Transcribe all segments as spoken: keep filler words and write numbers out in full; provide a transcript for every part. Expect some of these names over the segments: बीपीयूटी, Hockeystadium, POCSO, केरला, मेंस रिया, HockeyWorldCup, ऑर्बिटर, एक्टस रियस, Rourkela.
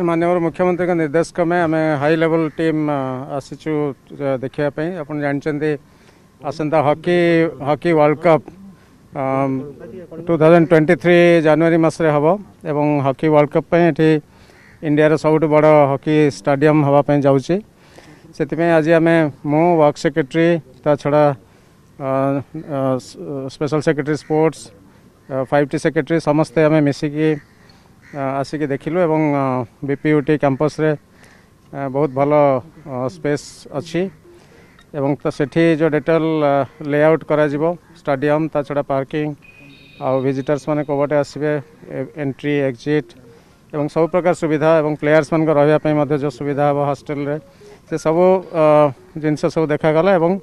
माननीय मुख्यमंत्री निर्देश क्रमे आम हाई लेवल टीम आसीचु देखापी आप जानते आसंता hockey hockey world cup two thousand twenty three जनवरी मसरे हम एवं हॉकी वर्ल्ड कप इंडिया सबुठ बड़ हॉकी स्टेडियम हवापाई जाऊँगी से आज आम मु वर्क सेक्रेटरी ता छड़ा special secretary sports five T secretary समस्ते आम मिसिकी आसिक देखिलु एवं बीपीयूटी कैंपस रे बहुत भल स्पेस अच्छी एवं सेठी जो डिटेल लेआउट करा जिवो स्टेडियम ता छड़ा पार्किंग आ विजिटर्स माने कोबटे आसीबे एंट्री एग्जिट एवं सब प्रकार सुविधा एवं प्लेयर्स मान रहिया पई मध्ये जो सुविधा हो हॉस्टल रे से सब जिनसे सब देखा गला एवं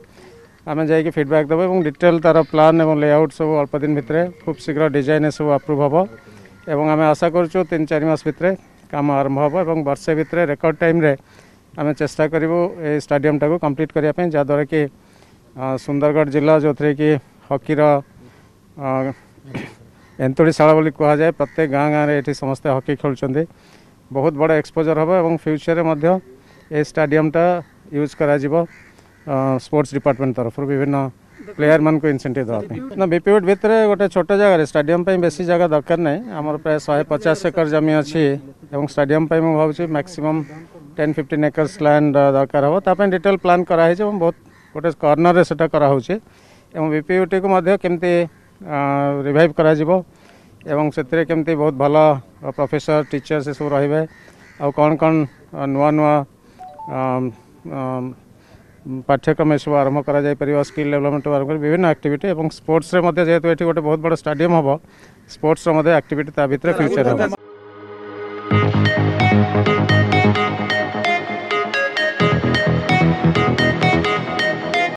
आमे जाई फीडबैक देबो एवं डिटेल तार प्लान एवं लेआउट सब अल्प दिन भितरे खूब शीघ्र डिजाइन सब अप्रूव होबो एवं आम आशा करूँ तीन चार मास भितर काम आरंभ हम और वर्षे भितर रेकर्ड टाइम रे आम चेष्टा करूँ ये स्टेडियम टाक कम्प्लीट करने जहाँद्वारा कि सुंदरगढ़ जिला जो थे कि हॉकीर एंतुड़ीशाला बोली कहुए प्रत्येक गाँ गाँव ये समस्ते हॉकी खेलुँच बहुत बड़ा एक्सपोजर हम और फ्यूचर में ये स्टेडियमटा यूज कर स्पोर्ट्स डिपार्टमेंट तरफ विभिन्न प्लेयर मान को इनसेंटिव देवाई ना बीपीयूट भितर गोटे छोट जगह स्टेडियम बेसी जगह दरकार नहीं आमर प्राय शहे पचास एकर जमी अच्छी और स्टेडियम मुझे maximum ten fifteen acres land दरकार हम ताप डिटेल प्लां कराई बहुत गोटे कर्नर से कराऊँच बीपीयूटी को केमती रिवाइव करमती बहुत भल प्रोफेसर टीचर से सब रे कौन कौन नुआ नुआ पाठ्यक्रम सब आरंभ कर स्किल डेवलपमेंट आरंभ विभिन्न एक्टिविटी और स्पोर्ट्स रे जेहेतु ये गोटे बहुत बड़ा स्टेडियम हम स्पोर्ट्स एक्टिविटी ता भितर फ्यूचर हम।